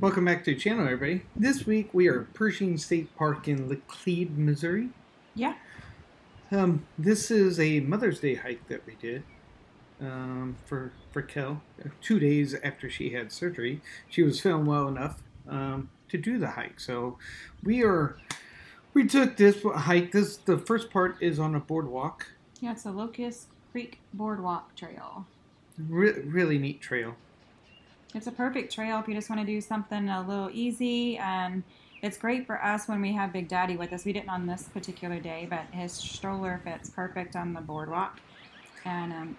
Welcome back to the channel, everybody. This week we are at Pershing State Park in Laclede, Missouri. Yeah. This is a Mother's Day hike that we did for Kel. 2 days after she had surgery, she was feeling well enough to do the hike. So we took this hike. The first part is on a boardwalk. Yeah, it's a Locust Creek Boardwalk Trail. Really neat trail. It's a perfect trail if you just want to do something a little easy, and it's great for us when we have Big Daddy with us. We didn't on this particular day, but his stroller fits perfect on the boardwalk, and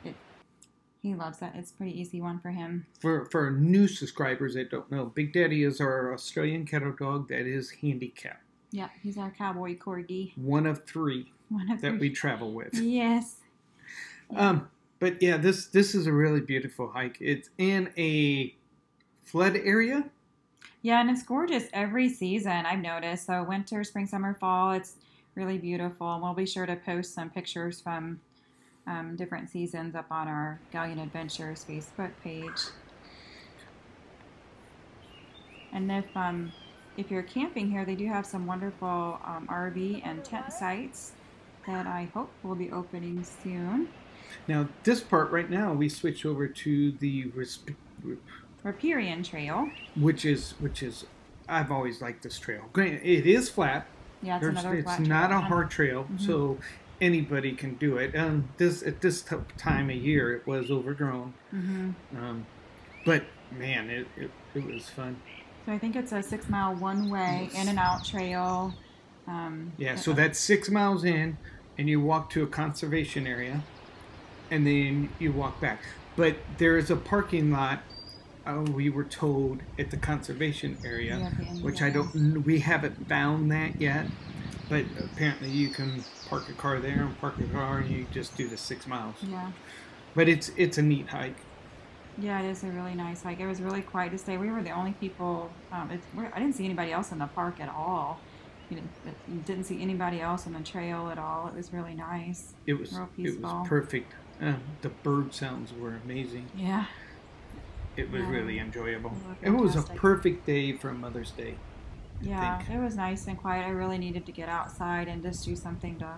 he loves that. It's a pretty easy one for him. For new subscribers that don't know, Big Daddy is our Australian cattle dog that is handicapped. Yeah, he's our cowboy corgi. One of three that we travel with. Yes. Yeah. But yeah, this is a really beautiful hike. It's in a flood area. Yeah, and it's gorgeous every season, I've noticed. So winter, spring, summer, fall, it's really beautiful. And we'll be sure to post some pictures from different seasons up on our Gallion Adventures Facebook page. And if you're camping here, they do have some wonderful RV and tent sites that I hope will be opening soon. Now, this part right now, we switch over to the riparian trail, which is I've always liked this trail. It is flat. Yeah, it's not a hard trail, so anybody can do it. At this time of year, it was overgrown, but man, it was fun. So I think it's a 6 mile one way in and out trail. Yeah, so that's 6 miles in, and you walk to a conservation area. And then you walk back. But there is a parking lot, we were told, at the conservation area, which we haven't found that yet. But apparently you can park a car there and park a car, and you just do the 6 miles. Yeah. But it's a neat hike. Yeah, it is a really nice hike. It was really quiet this day. We were the only people. I didn't see anybody else in the park at all. You didn't see anybody else on the trail at all. It was really nice. It was real peaceful. It was perfect. The bird sounds were amazing. Yeah. It was really enjoyable. It was a perfect day for Mother's Day. Yeah, it was nice and quiet. I really needed to get outside and just do something to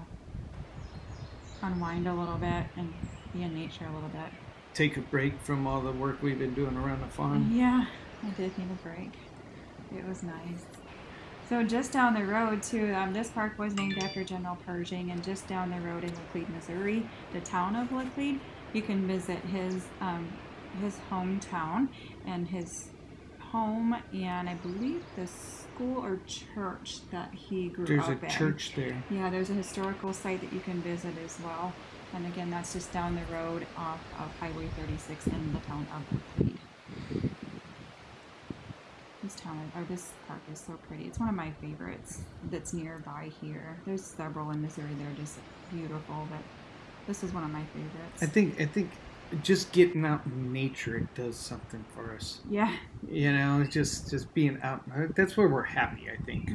unwind a little bit and be in nature a little bit. Take a break from all the work we've been doing around the farm. Yeah, I did need a break. It was nice. So just down the road, too, this park was named after General Pershing, and just down the road in Laclede, Missouri, the town of Laclede, you can visit his hometown and his home, and I believe the school or church that he grew up in. There's a church there. Yeah, there's a historical site that you can visit as well, and again, that's just down the road off of Highway 36 in the town of Laclede. This park is so pretty. It's one of my favorites that's nearby here. There's several in Missouri. They're just beautiful, but this is one of my favorites. I think just getting out in nature, it does something for us. Yeah. You know, just being out. That's where we're happy, I think.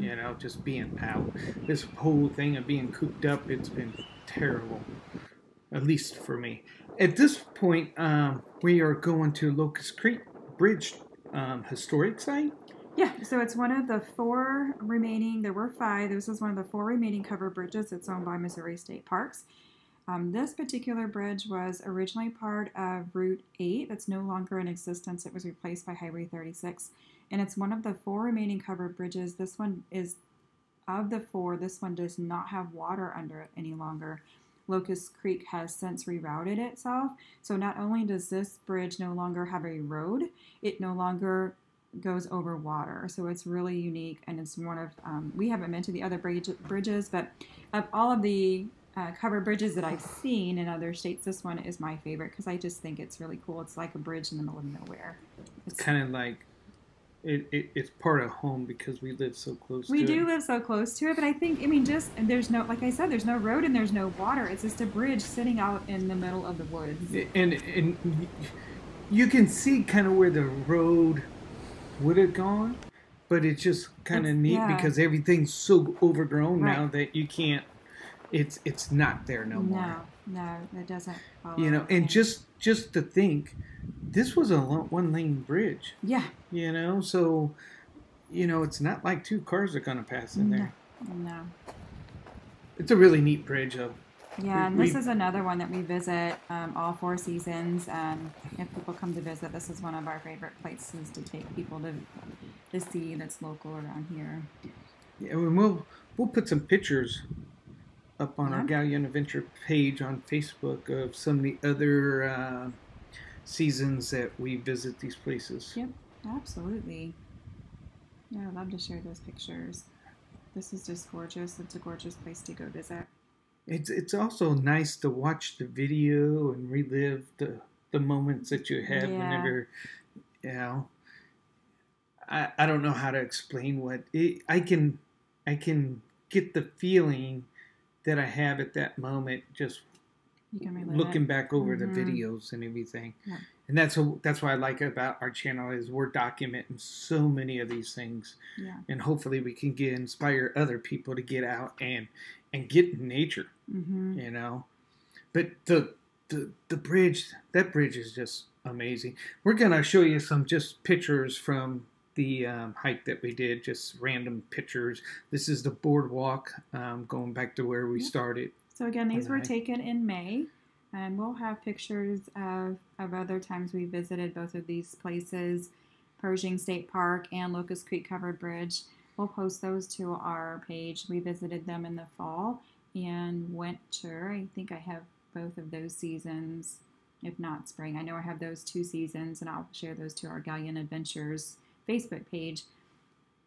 You know, just being out. This whole thing of being cooped up, it's been terrible, at least for me. At this point, we are going to Locust Creek Bridge Historic Site? Yeah, so it's one of the four remaining, there were five, this is one of the four remaining covered bridges that's owned by Missouri State Parks. This particular bridge was originally part of Route 8, that's no longer in existence, it was replaced by Highway 36, and it's one of the four remaining covered bridges. This one is, of the four, this one does not have water under it any longer. Locust Creek has since rerouted itself, so not only does this bridge no longer have a road, it no longer goes over water. So it's really unique, and it's one of, we haven't been to the other bridges, but of all of the covered bridges that I've seen in other states, this one is my favorite because I just think it's really cool. It's like a bridge in the middle of nowhere. It's kind of like, it's part of home because we live so close to it. We do live so close to it, but I think, I mean, just, there's no, like I said, there's no road and there's no water. It's just a bridge sitting out in the middle of the woods. And you can see kind of where the road would have gone, but it's just kind of neat because everything's so overgrown now that you can't, it's not there no more. No, it doesn't follow. You know, and just to think this was a one-lane bridge. Yeah. You know, so, you know, it's not like two cars are going to pass in there. No. It's a really neat bridge, though. Yeah, and this is another one that we visit all four seasons. If people come to visit, this is one of our favorite places to take people to see that's local around here. Yeah, and we'll put some pictures up on our Gallion Adventure page on Facebook of some of the other seasons that we visit these places. Yep, absolutely. Yeah, I'd love to share those pictures. This is just gorgeous. It's a gorgeous place to go visit. It's also nice to watch the video and relive the moments that you have whenever, you know. I don't know how to explain what it, I can get the feeling that I have at that moment just looking back over the videos and everything. Yeah. And that's what I like about our channel is we're documenting so many of these things. Yeah. And hopefully we can inspire other people to get out and get in nature. Mm-hmm. You know. But the bridge, that bridge is just amazing. We're going to show you some just pictures from the hike that we did, just random pictures. This is the boardwalk going back to where we started. So again, these were taken in May. And we'll have pictures of other times we visited both of these places, Pershing State Park and Locust Creek Covered Bridge. We'll post those to our page. We visited them in the fall and winter. I think I have both of those seasons, if not spring. I know I have those two seasons, and I'll share those to our Gallion Adventures Facebook page.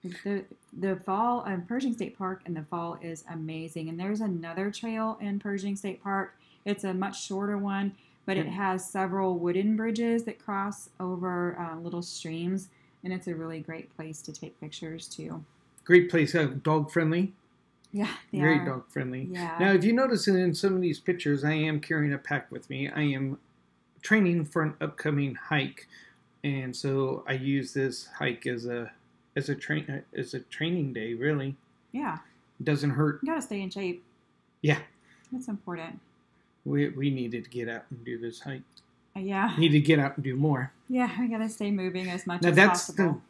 The fall of Pershing State Park in the fall is amazing. And there's another trail in Pershing State Park. It's a much shorter one, but it has several wooden bridges that cross over little streams, and it's a really great place to take pictures, too. Great place. Dog friendly. Yeah, they are. Very dog friendly. Yeah. Now, if you notice in some of these pictures, I am carrying a pack with me. I am training for an upcoming hike, and so I use this hike as a training day, really. Yeah. It doesn't hurt. You got to stay in shape. Yeah. That's important. We needed to get out and do this hike. Yeah. Need to get out and do more. Yeah, we got to stay moving as much as possible.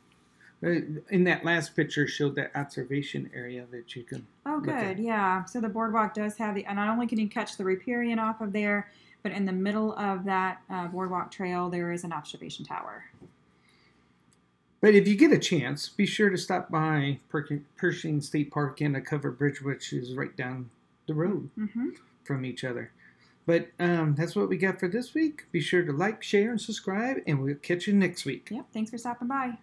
In that last picture showed that observation area that you can look at. Yeah. So the boardwalk does have the, and not only can you catch the riparian off of there, but in the middle of that boardwalk trail, there is an observation tower. But if you get a chance, be sure to stop by Pershing State Park and a covered bridge, which is right down the road from each other. But that's what we got for this week. Be sure to like, share, and subscribe, and we'll catch you next week. Yep, thanks for stopping by.